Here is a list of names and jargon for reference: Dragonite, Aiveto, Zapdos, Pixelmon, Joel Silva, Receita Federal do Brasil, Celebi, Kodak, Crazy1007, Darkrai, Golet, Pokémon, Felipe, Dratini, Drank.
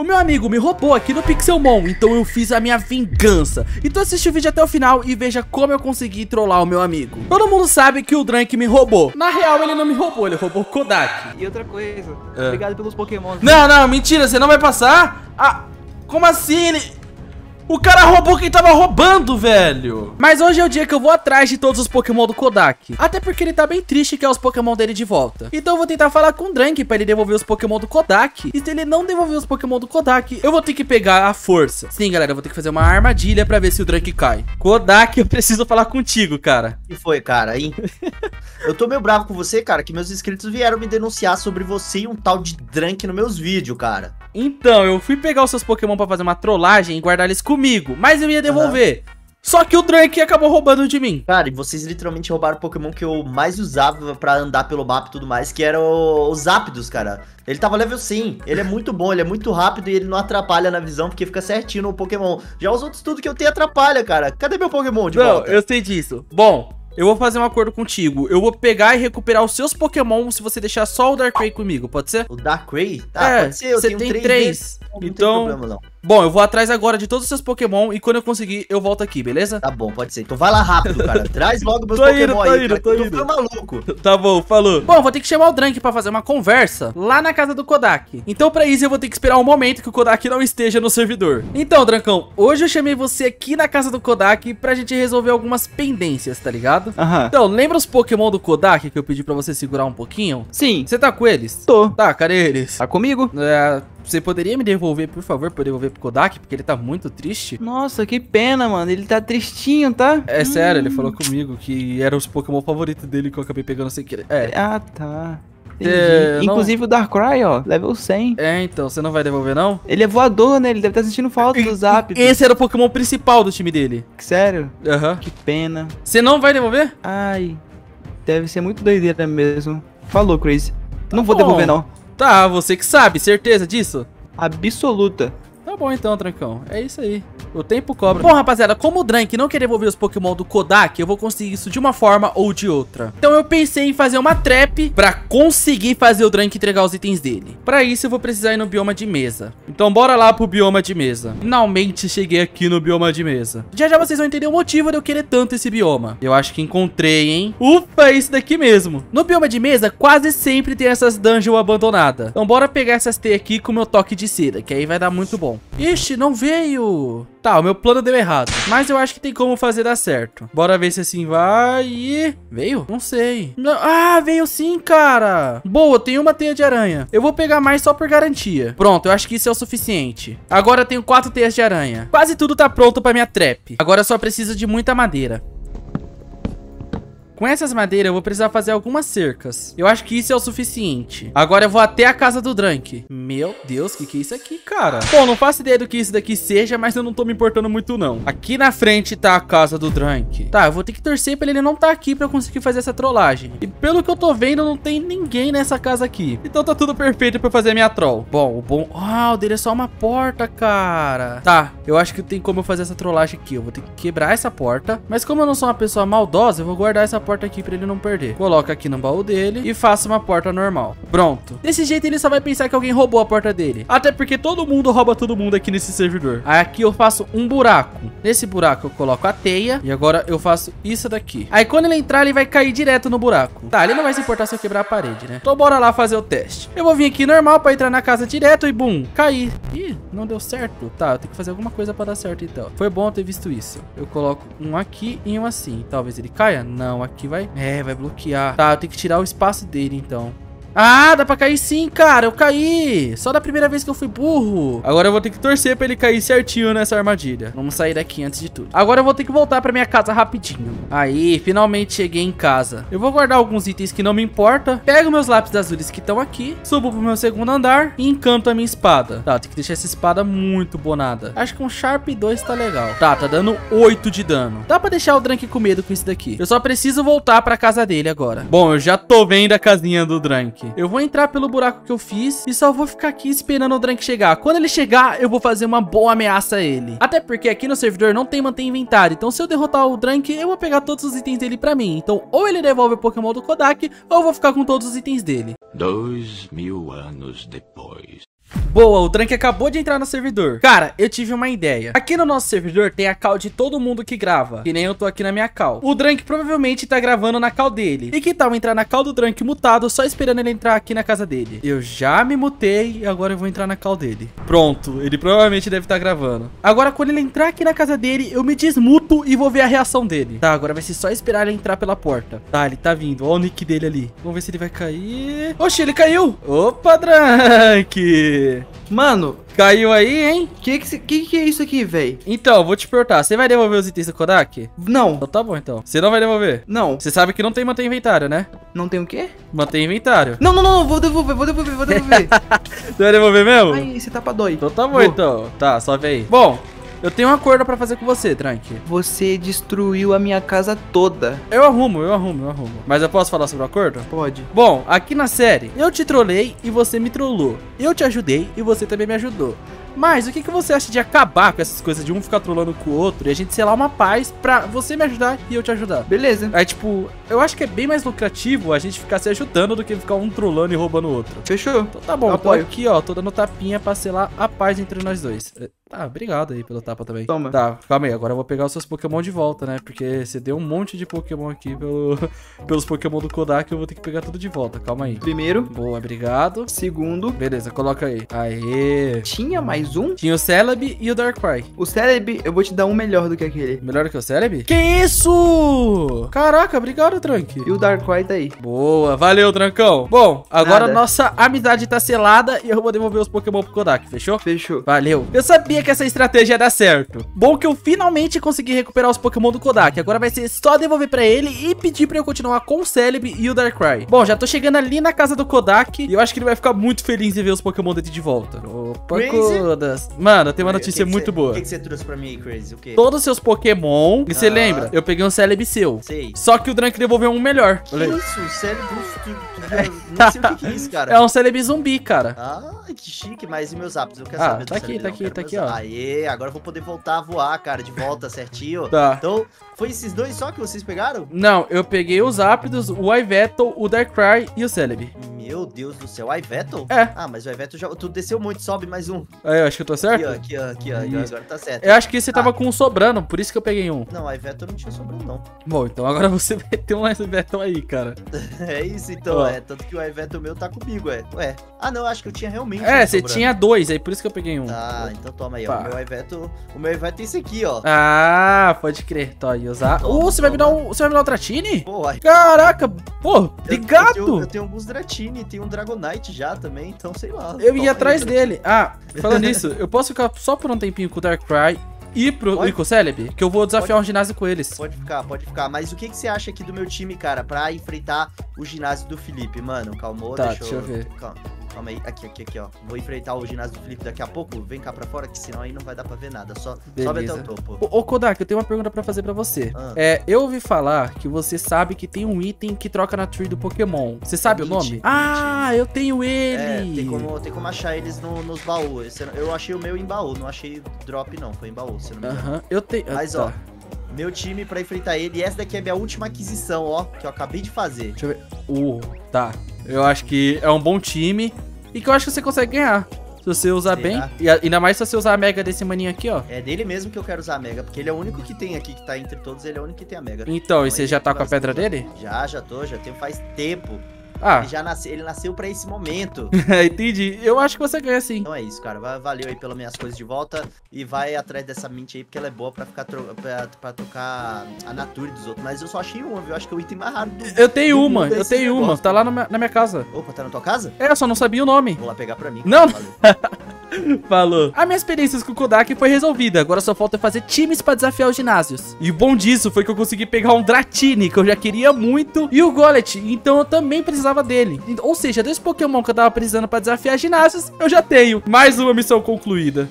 O meu amigo me roubou aqui no Pixelmon, então eu fiz a minha vingança. Então assiste o vídeo até o final e veja como eu consegui trollar o meu amigo. Todo mundo sabe que o Drank me roubou. Na real, ele não me roubou, ele roubou Kodak. E outra coisa, obrigado pelos Pokémon. Não, não, mentira, você não vai passar? Ah, como assim ele... O cara roubou quem tava roubando, velho. Mas hoje é o dia que eu vou atrás de todos os Pokémon do Kodak. Até porque ele tá bem triste que é os Pokémon dele de volta. Então eu vou tentar falar com o Drank pra ele devolver os Pokémon do Kodak. E se ele não devolver os Pokémon do Kodak, eu vou ter que pegar a força. Sim, galera, eu vou ter que fazer uma armadilha pra ver se o Drank cai. Kodak, eu preciso falar contigo, cara. O que foi, cara? Hein? Eu tô meio bravo com você, cara, que meus inscritos vieram me denunciar sobre você e um tal de Drank nos meus vídeos, cara. Então, eu fui pegar os seus Pokémon pra fazer uma trollagem e guardar eles comigo, mas eu ia devolver. Uhum. Só que o Drank acabou roubando de mim. Cara, e vocês literalmente roubaram o Pokémon que eu mais usava pra andar pelo mapa e tudo mais, que era o Zapdos, cara. Ele tava level 100, ele é muito bom, ele é muito rápido e ele não atrapalha na visão, porque fica certinho no Pokémon. Já os outros tudo que eu tenho atrapalha, cara. Cadê meu Pokémon de volta? Não, eu sei disso. Bom... eu vou fazer um acordo contigo. Eu vou pegar e recuperar os seus Pokémon se você deixar só o Darkrai comigo, pode ser? O Darkrai? Tá, é, pode ser. Eu tenho três. Então, não tem problema, não. Bom, eu vou atrás agora de todos os seus Pokémon e quando eu conseguir, eu volto aqui, beleza? Tá bom, pode ser. Então vai lá rápido, cara. Traz logo meus Pokémon aí, cara. Tô indo. Maluco. Tá bom, falou. Bom, eu vou ter que chamar o Drank pra fazer uma conversa lá na casa do Kodak. Então, pra isso, eu vou ter que esperar um momento que o Kodak não esteja no servidor. Então, Drancão, hoje eu chamei você aqui na casa do Kodak pra gente resolver algumas pendências, tá ligado? Aham. Então, lembra os Pokémon do Kodak que eu pedi pra você segurar um pouquinho? Sim. Você tá com eles? Tô. Tá, cadê eles? Tá comigo? É... você poderia me devolver, por favor, pra eu devolver pro Kodak? Porque ele tá muito triste. Nossa, que pena, mano. Ele tá tristinho, tá? É sério, ele falou comigo que eram os Pokémon favoritos dele que eu acabei pegando sem querer. É. Ah, tá. É, inclusive não... o Darkrai, ó, level 100. É, então, você não vai devolver, não? Ele é voador, né? Ele deve estar sentindo falta do Zapdos. Esse era o Pokémon principal do time dele. Sério? Aham. Uhum. Que pena. Você não vai devolver? Ai, deve ser muito doideira mesmo. Falou, Chris. Tá, não vou devolver, não. Tá, você que sabe, certeza disso? Absoluta. Tá bom então, Drancão, é isso aí. O tempo cobra. Bom, rapaziada, como o Drank não quer devolver os Pokémon do Kodak, eu vou conseguir isso de uma forma ou de outra. Então eu pensei em fazer uma trap pra conseguir fazer o Drank entregar os itens dele. Pra isso eu vou precisar ir no bioma de mesa. Então bora lá pro bioma de mesa. Finalmente cheguei aqui no bioma de mesa. Já já vocês vão entender o motivo de eu querer tanto esse bioma. Eu acho que encontrei, hein? Ufa, é isso daqui mesmo. No bioma de mesa quase sempre tem essas dungeons abandonadas. Então bora pegar essas teias aqui com o meu toque de cera, que aí vai dar muito bom. Ixi, não veio... tá, o meu plano deu errado, mas eu acho que tem como fazer dar certo. Bora ver se assim vai e... veio? Não sei. Não... ah, veio sim, cara. Boa, tem uma teia de aranha. Eu vou pegar mais só por garantia. Pronto, eu acho que isso é o suficiente. Agora eu tenho 4 teias de aranha. Quase tudo tá pronto pra minha trap. Agora eu só preciso de muita madeira. Com essas madeiras eu vou precisar fazer algumas cercas. Eu acho que isso é o suficiente. Agora eu vou até a casa do Drank. Meu Deus, que é isso aqui, cara? Bom, não faço ideia do que isso daqui seja, mas eu não tô me importando muito, não. Aqui na frente tá a casa do Drank. Tá, eu vou ter que torcer pra ele não tá aqui pra eu conseguir fazer essa trollagem. E pelo que eu tô vendo, não tem ninguém nessa casa aqui. Então tá tudo perfeito pra eu fazer a minha troll. Bom, o bom... ah, o dele é só uma porta, cara. Tá, eu acho que tem como eu fazer essa trollagem aqui. Eu vou ter que quebrar essa porta. Mas como eu não sou uma pessoa maldosa, eu vou guardar essa porta aqui pra ele não perder. Coloca aqui no baú dele e faça uma porta normal. Pronto. Desse jeito ele só vai pensar que alguém roubou a porta dele. Até porque todo mundo rouba todo mundo aqui nesse servidor. Aí aqui eu faço um buraco. Nesse buraco eu coloco a teia e agora eu faço isso daqui. Aí quando ele entrar ele vai cair direto no buraco. Tá, ele não vai se importar se eu quebrar a parede, né? Então bora lá fazer o teste. Eu vou vir aqui normal pra entrar na casa direto e bum, cair. Ih, não deu certo. Tá, eu tenho que fazer alguma coisa pra dar certo então. Foi bom ter visto isso. Eu coloco um aqui e um assim. Talvez ele caia? Não, aqui vai... é, vai bloquear. Tá, eu tenho que tirar o espaço dele, então. Ah, dá pra cair sim, cara. Eu caí. Só da primeira vez que eu fui burro. Agora eu vou ter que torcer pra ele cair certinho nessa armadilha. Vamos sair daqui antes de tudo. Agora eu vou ter que voltar pra minha casa rapidinho. Aí, finalmente cheguei em casa. Eu vou guardar alguns itens que não me importa. Pego meus lápis azuis que estão aqui. Subo pro meu segundo andar e encanto a minha espada. Tá, tem que deixar essa espada muito bonada. Acho que um Sharp 2 tá legal. Tá dando 8 de dano. Dá pra deixar o Drank com medo com isso daqui. Eu só preciso voltar pra casa dele agora. Bom, eu já tô vendo a casinha do Drank. Eu vou entrar pelo buraco que eu fiz e só vou ficar aqui esperando o Drank chegar. Quando ele chegar, eu vou fazer uma boa ameaça a ele. Até porque aqui no servidor não tem manter inventário. Então se eu derrotar o Drank, eu vou pegar todos os itens dele pra mim. Então ou ele devolve o Pokémon do Kodak, ou eu vou ficar com todos os itens dele. 2000 anos depois... Boa, o Drank acabou de entrar no servidor. Cara, eu tive uma ideia. Aqui no nosso servidor tem a call de todo mundo que grava, que nem eu tô aqui na minha call. O Drank provavelmente tá gravando na call dele. E que tal entrar na call do Drank mutado, só esperando ele entrar aqui na casa dele? Eu já me mutei e agora eu vou entrar na call dele. Pronto, ele provavelmente deve estar gravando. Agora, quando ele entrar aqui na casa dele, eu me desmuto e vou ver a reação dele. Tá, agora vai ser só esperar ele entrar pela porta. Tá, ele tá vindo. Olha o nick dele ali. Vamos ver se ele vai cair. Oxi, ele caiu. Opa, Drank. Mano, caiu aí, hein? Que é isso aqui, véi? Então, vou te perguntar, você vai devolver os itens do Kodak? Não. Então tá bom, então. Você não vai devolver? Não. Você sabe que não tem manter inventário, né? Não tem o quê? Manter inventário. Não, não, não, vou devolver. Você vai devolver mesmo? Aí, você tá pra doido. Então tá bom, então. Tá, só vê aí. Bom, eu tenho um acordo pra fazer com você, Drank. Você destruiu a minha casa toda. Eu arrumo. Mas eu posso falar sobre o acordo? Pode. Bom, aqui na série, eu te trolei e você me trollou. Eu te ajudei e você também me ajudou. Mas o que você acha de acabar com essas coisas de um ficar trolando com o outro e a gente selar uma paz pra você me ajudar e eu te ajudar? Beleza. Aí, tipo, eu acho que é bem mais lucrativo a gente ficar se ajudando do que ficar um trolando e roubando o outro. Fechou. Então tá bom. Apoio. Então aqui, ó, tô dando tapinha pra selar a paz entre nós dois. Tá, obrigado aí pelo tapa também. Toma. Tá, calma aí. Agora eu vou pegar os seus Pokémon de volta, né? Porque você deu um monte de Pokémon aqui pelos Pokémon do Kodak. Eu vou ter que pegar tudo de volta. Calma aí. Primeiro. Boa, obrigado. Segundo. Beleza, coloca aí. Aê. Tinha mais um? Tinha o Celebi e o Darkrai. O Celebi, eu vou te dar um melhor do que aquele. Melhor do que o Celebi? Que isso? Caraca, obrigado, Drank. E o Darkrai tá aí. Boa, valeu, Drankão. Bom, agora a nossa amizade tá selada e eu vou devolver os Pokémon pro Kodak, fechou? Fechou. Valeu. Eu sabia que essa estratégia ia dar certo. Bom que eu finalmente consegui recuperar os Pokémon do Kodak. Agora vai ser só devolver pra ele e pedir pra eu continuar com o Celebi e o Darkrai. Bom, já tô chegando ali na casa do Kodak e eu acho que ele vai ficar muito feliz em ver os Pokémon dele de volta. Opa, mano, tem uma notícia muito boa. O que você trouxe pra mim, Crazy? O quê? Todos os seus Pokémon. E você lembra? Eu peguei um Celebi seu. Sei. Só que o Drank devolveu um melhor. Que isso? Celebi... Não sei o que é isso, cara. É um Celebi zumbi, cara. Ah, que chique. Mas e meus Zapdos? Eu quero saber. Tá aqui, tá aqui, ó. Aê, agora eu vou poder voltar a voar, cara. De volta certinho. Tá. Então, foi esses dois só que vocês pegaram? Não, eu peguei os Zapdos, o Aiveto, o Darkrai e o Celebi. Meu Deus do céu. Aiveto? É. Ah, mas o Aiveto já... Tu desceu um monte, sobe mais um. Aí, eu acho que eu tô certo? Aqui, ó. Agora tá certo. Eu acho que você tava com um sobrando, por isso que eu peguei um. Não, a Aiveto não tinha sobrando, não. Bom, então agora você vai ter um Aiveto aí, cara. É isso, então, Tanto que o Aiveto meu tá comigo, Ué. Ah, não, acho que eu tinha realmente. É, você tinha dois, aí por isso que eu peguei um. Ah, então toma aí, ó. O meu Aiveto é esse aqui, ó. Ah, pode crer. Tô aí, usar. Você vai me dar um Dratini? Pô, caraca, pô, ligado. Eu tenho alguns Dratini, tem um Dragonite já também, então sei lá. Eu ia atrás dele. Ah, falando nisso, eu posso ficar só por um tempinho com o Darkrai e com o Celebi, que eu vou desafiar um ginásio com eles. Pode ficar. Mas o que você acha aqui do meu time, cara, pra enfrentar o ginásio do Felipe, mano? Calmou, tá, deixa eu ver. Calma aí, aqui, ó. Vou enfrentar o ginásio do Felipe daqui a pouco. Vem cá pra fora, que senão aí não vai dar pra ver nada. Só sobe até o topo. Ô, Kodak, eu tenho uma pergunta pra fazer pra você. Eu ouvi falar que você sabe que tem um item que troca na tree do Pokémon. Você sabe o nome? Ah, eu tenho ele! É, tem como achar eles nos baús. Eu achei o meu em baú, não achei drop não, foi em baú, se não me engano. Eu tenho... Mas, ó, meu time pra enfrentar ele. E essa daqui é minha última aquisição, ó, que eu acabei de fazer. Deixa eu ver. Tá. Eu acho que é um bom time e que eu acho que você consegue ganhar. Se você usar bem, e ainda mais se você usar a mega desse maninho aqui, ó. É dele mesmo que eu quero usar a mega, porque ele é o único que tem aqui, que tá entre todos, ele é o único que tem a mega. Então e você já tá com a pedra dele? Já tenho faz tempo. Ah. Ele nasceu pra esse momento. Entendi. Eu acho que você ganha sim. Então é isso, cara. Valeu aí pelas minhas coisas de volta. E vai atrás dessa mint aí, porque ela é boa pra ficar pra tocar a nature dos outros. Mas eu só achei uma, viu? Acho que é o item mais raro do mundo. Eu tenho uma. Tá lá na minha casa. Opa, tá na tua casa? É, eu só não sabia o nome. Vou lá pegar pra mim. Não. Falou. A minha experiência com o Kodak foi resolvida. Agora só falta fazer times pra desafiar os ginásios. E o bom disso foi que eu consegui pegar um Dratini, que eu já queria muito, e o Golet. Então eu também precisava dele. Ou seja, dois Pokémon que eu tava precisando pra desafiar ginásios, eu já tenho. Mais uma missão concluída.